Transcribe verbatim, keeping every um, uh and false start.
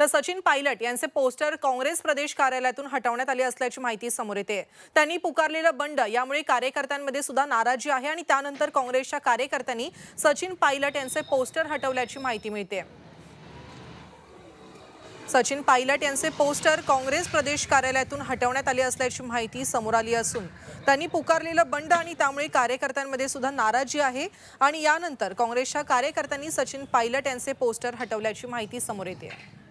तर सचिन पायलट यांचे पोस्टर काँग्रेस प्रदेश कार्यालयातून हटवण्यात आले असल्याची माहिती समोर येते। त्यांनी पुकारलेला बंड यामुळे कार्यकर्त्यांमध्ये सुद्धा नाराजी आहे आणि त्यानंतर काँग्रेसच्या कार्यकर्त्यांनी सचिन पायलट यांचे पोस्टर हटवल्याची माहिती मिळते। सचिन पायलट यांचे पोस्टर काँग्रेस प्रदेश कार्यालयातून हटवण्यात आले असल्याची माहिती समोर आली असून त्यांनी पुकारलेला बंड आणि त्यामुळे कार्यकर्त्यांमध्ये सुद्धा नाराजी आहे आणि यानंतर काँग्रेसच्या कार्यकर्त्यांनी सचिन पायलट यांचे पोस्टर हटवल्याची माहिती समोर येते।